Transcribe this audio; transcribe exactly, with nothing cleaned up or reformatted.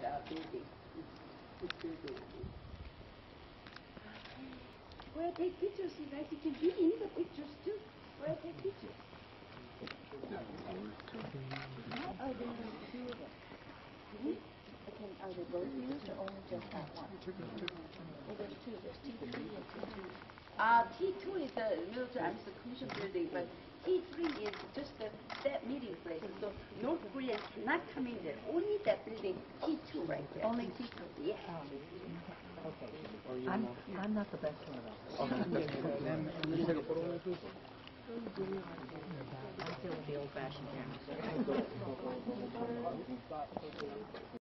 that are busy. It's busy. Where I take pictures, you guys, you can be in the pictures too. Where I take pictures. How are they going to do this? Mm-hmm. Okay, are they both used or only just that one? Well, there's two. There's T three and T two. Uh, T two is the military execution building, but T three is just the, that meeting place. So North Koreans cannot come in there. Only that building, T two right there. Only T two. Yeah. Oh. Okay. I'm, I'm not the best one of us. I'm still with the old-fashioned camera.